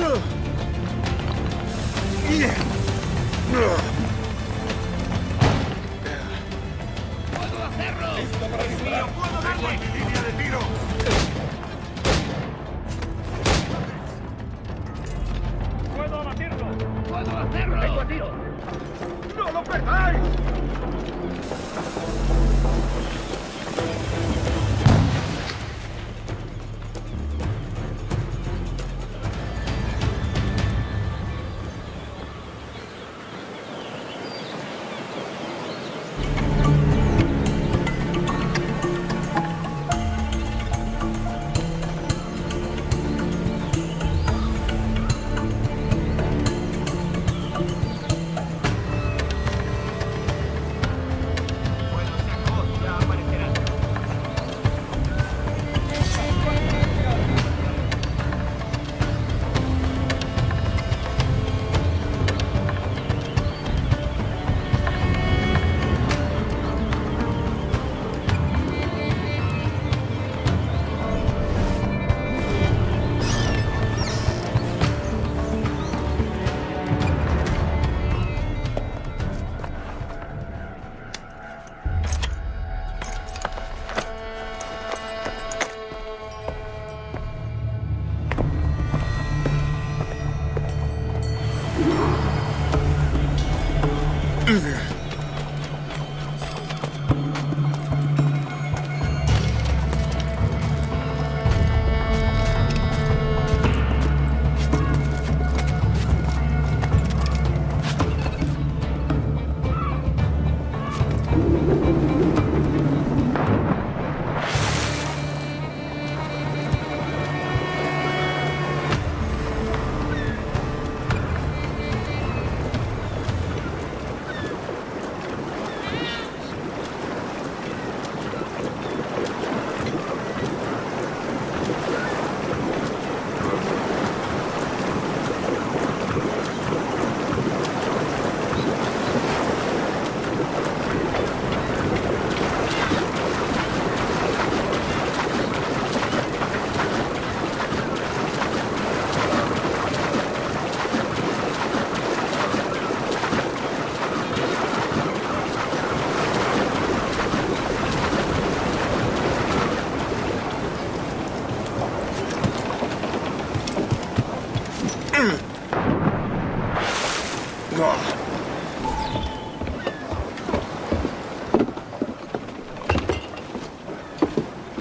¡Puedo hacerlo! ¡Listo para disparar! ¡Puedo darle! ¡Tengo en mi línea de tiro! ¡Puedo abatirlo! ¡Puedo hacerlo! ¡Tengo tiro! ¡No lo perdáis!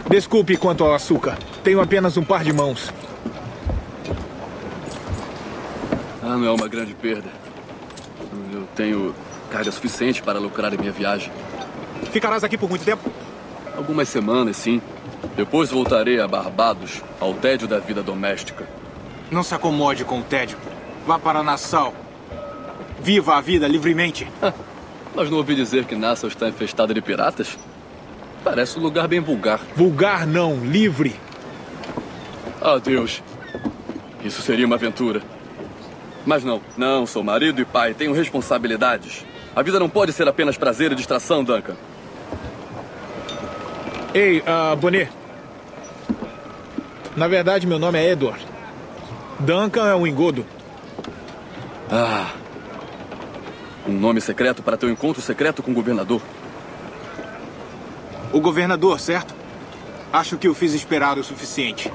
Desculpe quanto ao açúcar. Tenho apenas um par de mãos. Ah, não é uma grande perda. Eu tenho carga suficiente para lucrar em minha viagem. Ficarás aqui por muito tempo? Algumas semanas, sim. Depois voltarei a Barbados, ao tédio da vida doméstica. Não se acomode com o tédio. Vá para Nassau. Viva a vida livremente. Mas não ouvi dizer que Nassau está infestada de piratas? Parece um lugar bem vulgar. Vulgar não, livre. Ah, Deus. Isso seria uma aventura. Mas não, não, sou marido e pai, tenho responsabilidades. A vida não pode ser apenas prazer e distração, Duncan. Ei, Bonnet. Na verdade, meu nome é Edward. Duncan é um engodo. Ah. Um nome secreto para teu encontro secreto com o governador. O governador, certo? Acho que eu fiz esperar o suficiente.